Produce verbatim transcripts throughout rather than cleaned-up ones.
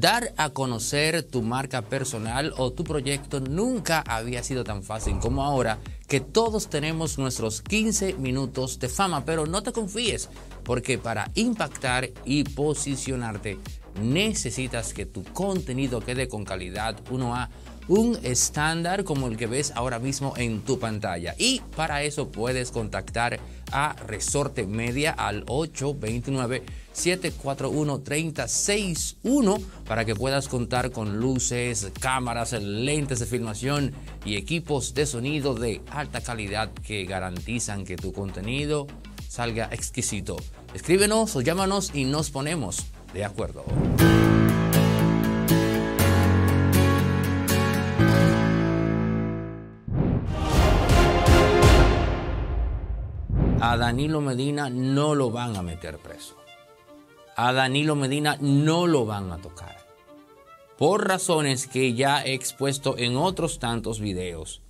Dar a conocer tu marca personal o tu proyecto nunca había sido tan fácil como ahora, que todos tenemos nuestros quince minutos de fama, pero no te confíes, porque para impactar y posicionarte necesitas que tu contenido quede con calidad, uno a un estándar como el que ves ahora mismo en tu pantalla. Y para eso puedes contactar a Resorte Media al ocho dos nueve, siete cuatro uno, tres cero seis uno para que puedas contar con luces, cámaras, lentes de filmación y equipos de sonido de alta calidad que garantizan que tu contenido salga exquisito. Escríbenos o llámanos y nos ponemos de acuerdo. A Danilo Medina no lo van a meter preso. A Danilo Medina no lo van a tocar. Por razones que ya he expuesto en otros tantos videos.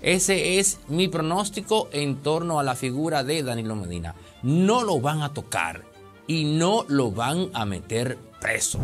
Ese es mi pronóstico en torno a la figura de Danilo Medina. No lo van a tocar y no lo van a meter preso.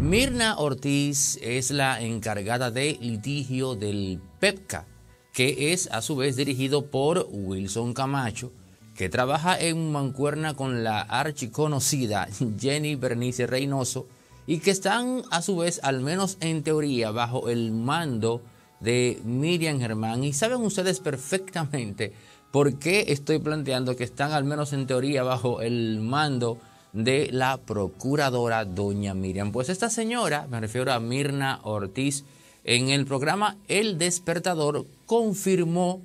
Mirna Ortiz es la encargada de litigio del PEPCA, que es a su vez dirigido por Wilson Camacho, que trabaja en mancuerna con la archiconocida Jenny Bernice Reynoso y que están a su vez, al menos en teoría, bajo el mando de Miriam Germán. Y saben ustedes perfectamente por qué estoy planteando que están al menos en teoría bajo el mando de la procuradora doña Miriam. Pues esta señora, me refiero a Mirna Ortiz, en el programa El Despertador confirmó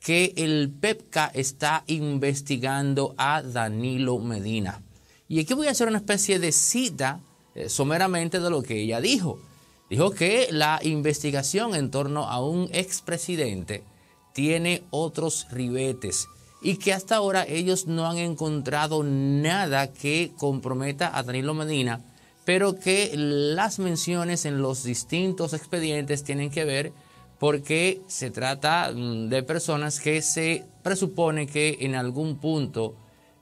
que el PEPCA está investigando a Danilo Medina. Y aquí voy a hacer una especie de cita eh, someramente de lo que ella dijo. Dijo que la investigación en torno a un expresidente tiene otros ribetes y que hasta ahora ellos no han encontrado nada que comprometa a Danilo Medina, pero que las menciones en los distintos expedientes tienen que ver porque se trata de personas que se presupone que en algún punto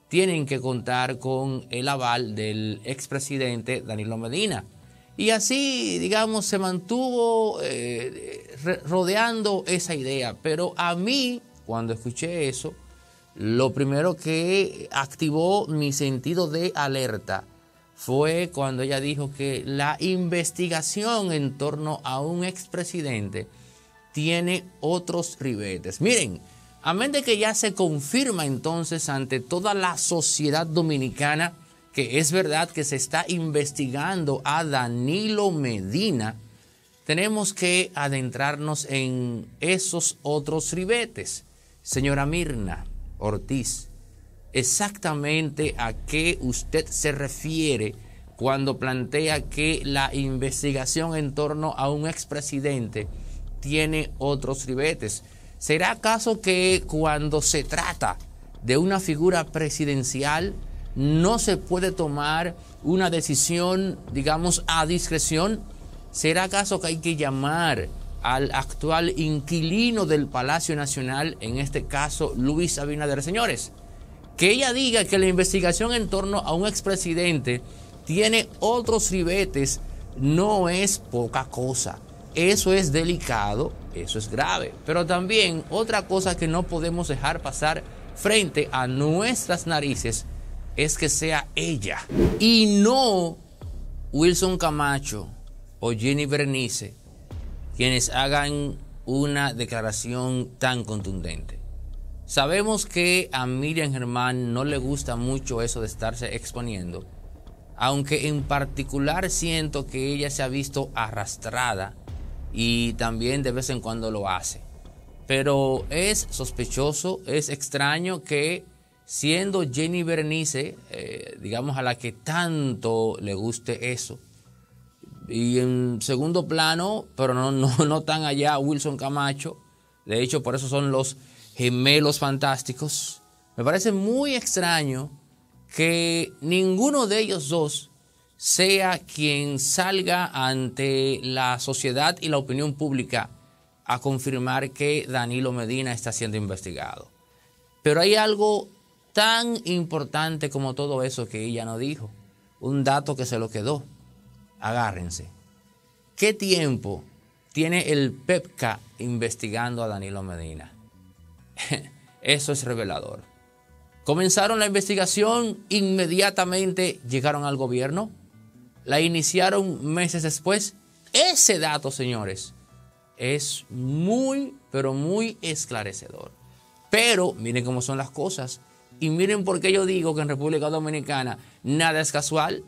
tienen que contar con el aval del expresidente Danilo Medina. Y así, digamos, se mantuvo eh, rodeando esa idea. Pero a mí, cuando escuché eso, lo primero que activó mi sentido de alerta fue cuando ella dijo que la investigación en torno a un expresidente tiene otros ribetes. Miren, amén de que ya se confirma entonces ante toda la sociedad dominicana que es verdad que se está investigando a Danilo Medina, tenemos que adentrarnos en esos otros ribetes. Señora Mirna Ortiz, exactamente a qué usted se refiere cuando plantea que la investigación en torno a un expresidente tiene otros ribetes. ¿Será acaso que cuando se trata de una figura presidencial no se puede tomar una decisión, digamos, a discreción? ¿Será acaso que hay que llamar al actual inquilino del Palacio Nacional, en este caso Luis Abinader? Señores, que ella diga que la investigación en torno a un expresidente tiene otros ribetes no es poca cosa. Eso es delicado, eso es grave. Pero también otra cosa que no podemos dejar pasar frente a nuestras narices es que sea ella y no Wilson Camacho o Jenny Bernice quienes hagan una declaración tan contundente. Sabemos que a Miriam Germán no le gusta mucho eso de estarse exponiendo, aunque en particular siento que ella se ha visto arrastrada y también de vez en cuando lo hace. Pero es sospechoso, es extraño que siendo Jenny Bernice, eh, digamos a la que tanto le guste eso, y en segundo plano, pero no, no, no tan allá, Wilson Camacho. De hecho, por eso son los gemelos fantásticos. Me parece muy extraño que ninguno de ellos dos sea quien salga ante la sociedad y la opinión pública a confirmar que Danilo Medina está siendo investigado. Pero hay algo tan importante como todo eso que ella no dijo. Un dato que se lo quedó. Agárrense. ¿Qué tiempo tiene el PEPCA investigando a Danilo Medina? Eso es revelador. Comenzaron la investigación, inmediatamente llegaron al gobierno. La iniciaron meses después. Ese dato, señores, es muy, pero muy esclarecedor. Pero miren cómo son las cosas. Y miren por qué yo digo que en República Dominicana nada es casual.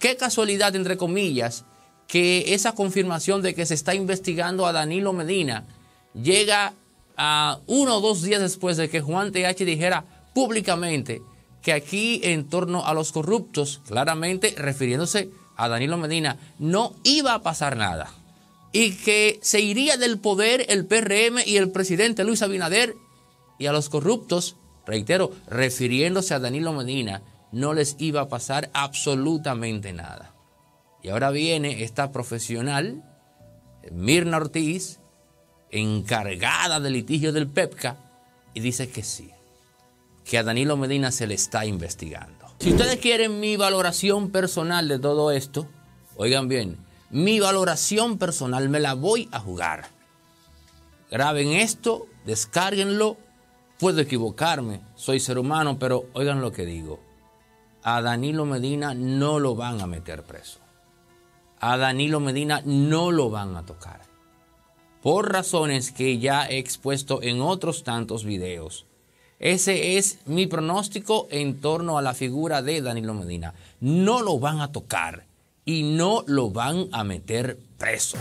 Qué casualidad, entre comillas, que esa confirmación de que se está investigando a Danilo Medina llega a uno o dos días después de que Juan T H dijera públicamente que aquí, en torno a los corruptos, claramente refiriéndose a Danilo Medina, no iba a pasar nada. Y que se iría del poder el P R M y el presidente Luis Abinader, y a los corruptos, reitero, refiriéndose a Danilo Medina, no les iba a pasar absolutamente nada. Y ahora viene esta profesional, Mirna Ortiz, encargada del litigio del PEPCA, y dice que sí, que a Danilo Medina se le está investigando. Si ustedes quieren mi valoración personal de todo esto, oigan bien, mi valoración personal me la voy a jugar. Graben esto, descárguenlo, puedo equivocarme, soy ser humano, pero oigan lo que digo. A Danilo Medina no lo van a meter preso. A Danilo Medina no lo van a tocar. Por razones que ya he expuesto en otros tantos videos. Ese es mi pronóstico en torno a la figura de Danilo Medina. No lo van a tocar y no lo van a meter preso.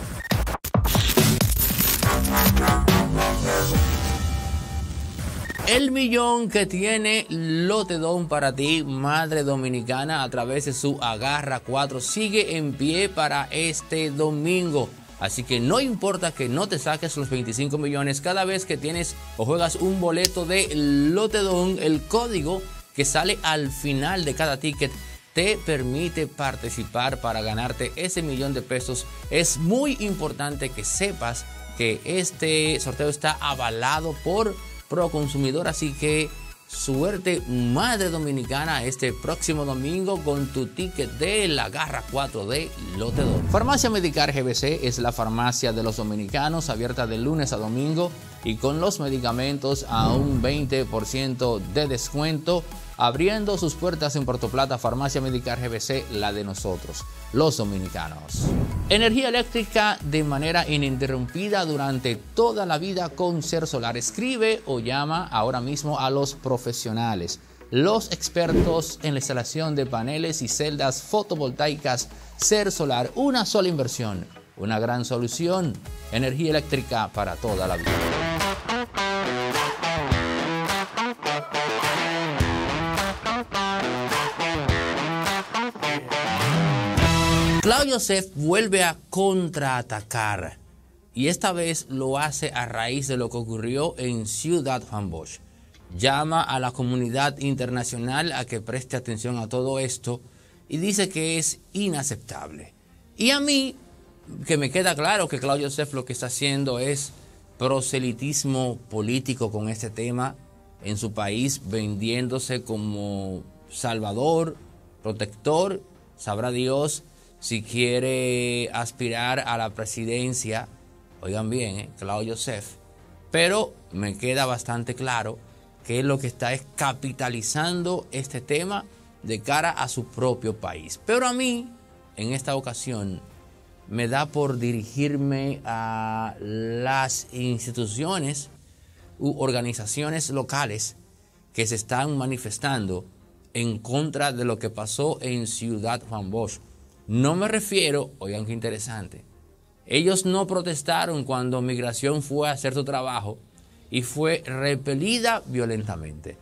El millón que tiene Lotedom para ti, madre dominicana, a través de su Agarra cuatro, sigue en pie para este domingo. Así que no importa que no te saques los veinticinco millones cada vez que tienes o juegas un boleto de Lotedom, el código que sale al final de cada ticket te permite participar para ganarte ese millón de pesos. Es muy importante que sepas que este sorteo está avalado por Proconsumidor, así que suerte, madre dominicana, este próximo domingo con tu ticket de la Garra cuatro de Lotedom. Farmacia Médica G B C es la farmacia de los dominicanos, abierta de lunes a domingo y con los medicamentos a un veinte por ciento de descuento, abriendo sus puertas en Puerto Plata. Farmacia Médica G B C, la de nosotros, los dominicanos. Energía eléctrica de manera ininterrumpida durante toda la vida con Ser Solar. Escribe o llama ahora mismo a los profesionales, los expertos en la instalación de paneles y celdas fotovoltaicas. Ser Solar, una sola inversión, una gran solución. Energía eléctrica para toda la vida. Claudio Joseph vuelve a contraatacar y esta vez lo hace a raíz de lo que ocurrió en Ciudad Juan Bosch. Llama a la comunidad internacional a que preste atención a todo esto y dice que es inaceptable. Y a mí, que me queda claro que Claudio Joseph lo que está haciendo es proselitismo político con este tema en su país, vendiéndose como salvador, protector, sabrá Dios. Si quiere aspirar a la presidencia, oigan bien, eh, Claudio Joseph. Pero me queda bastante claro que lo que está es capitalizando este tema de cara a su propio país. Pero a mí, en esta ocasión, me da por dirigirme a las instituciones u organizaciones locales que se están manifestando en contra de lo que pasó en Ciudad Juan Bosch. No me refiero, oigan qué interesante, ellos no protestaron cuando Migración fue a hacer su trabajo y fue repelida violentamente.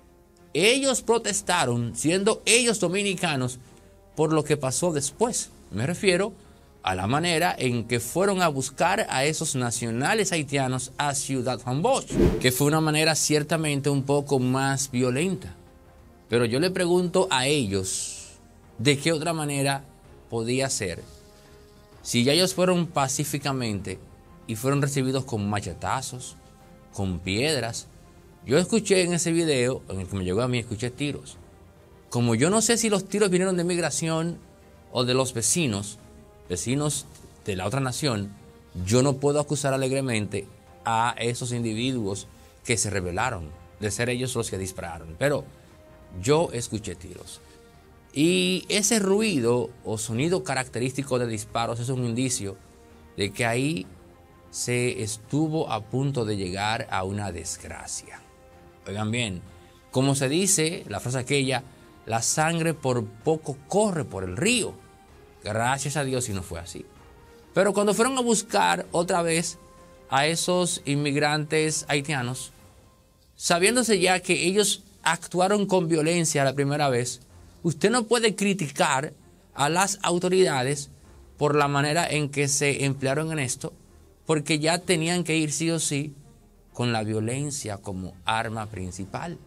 Ellos protestaron, siendo ellos dominicanos, por lo que pasó después. Me refiero a la manera en que fueron a buscar a esos nacionales haitianos a Ciudad Juan Bosch, que fue una manera ciertamente un poco más violenta. Pero yo le pregunto a ellos, ¿de qué otra manera podía ser, si ya ellos fueron pacíficamente y fueron recibidos con machetazos, con piedras, Yo escuché en ese video, en el que me llegó a mí, escuché tiros. Como yo no sé si los tiros vinieron de migración o de los vecinos, vecinos de la otra nación, yo no puedo acusar alegremente a esos individuos que se rebelaron, de ser ellos los que dispararon. Pero yo escuché tiros. Y ese ruido o sonido característico de disparos es un indicio de que ahí se estuvo a punto de llegar a una desgracia. Oigan bien, como se dice, la frase aquella, la sangre por poco corre por el río. Gracias a Dios si no fue así. Pero cuando fueron a buscar otra vez a esos inmigrantes haitianos, sabiéndose ya que ellos actuaron con violencia la primera vez, usted no puede criticar a las autoridades por la manera en que se emplearon en esto, porque ya tenían que ir sí o sí con la violencia como arma principal,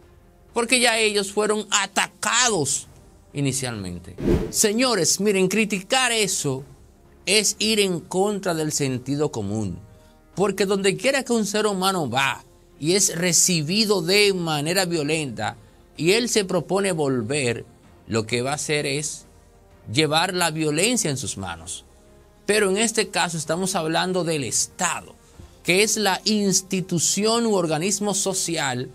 porque ya ellos fueron atacados inicialmente. Señores, miren, criticar eso es ir en contra del sentido común, porque donde quiera que un ser humano va y es recibido de manera violenta y él se propone volver, lo que va a hacer es llevar la violencia en sus manos. Pero en este caso estamos hablando del Estado, que es la institución u organismo social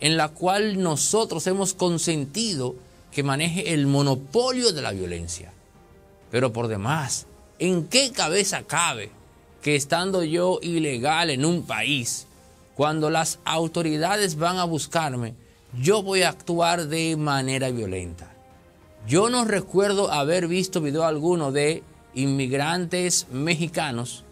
en la cual nosotros hemos consentido que maneje el monopolio de la violencia. Pero por demás, ¿en qué cabeza cabe que estando yo ilegal en un país, cuando las autoridades van a buscarme, yo voy a actuar de manera violenta? Yo no recuerdo haber visto video alguno de inmigrantes mexicanos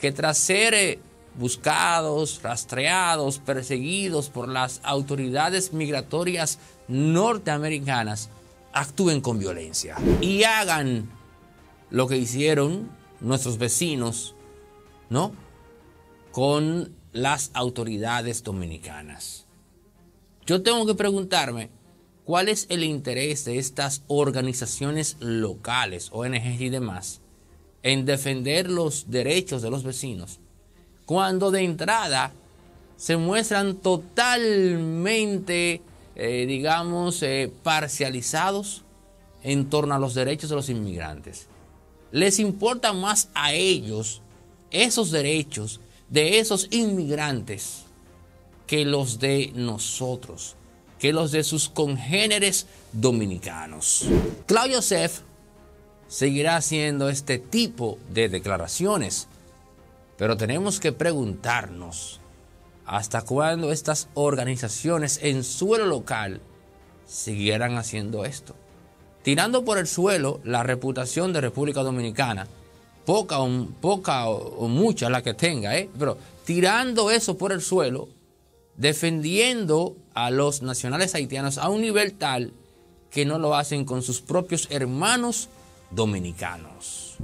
que tras ser buscados, rastreados, perseguidos por las autoridades migratorias norteamericanas, actúen con violencia y hagan lo que hicieron nuestros vecinos, ¿no?, con las autoridades dominicanas. Yo tengo que preguntarme, ¿cuál es el interés de estas organizaciones locales, O N G y demás, en defender los derechos de los vecinos, cuando de entrada se muestran totalmente, eh, digamos, eh, parcializados en torno a los derechos de los inmigrantes? Les importa más a ellos esos derechos de esos inmigrantes que los de nosotros, que los de sus congéneres dominicanos. Claudio Joseph seguirá haciendo este tipo de declaraciones, pero tenemos que preguntarnos hasta cuándo estas organizaciones en suelo local seguirán haciendo esto, tirando por el suelo la reputación de República Dominicana, poca o, poca o, o mucha la que tenga, ¿eh? pero tirando eso por el suelo, defendiendo a los nacionales haitianos a un nivel tal que no lo hacen con sus propios hermanos dominicanos.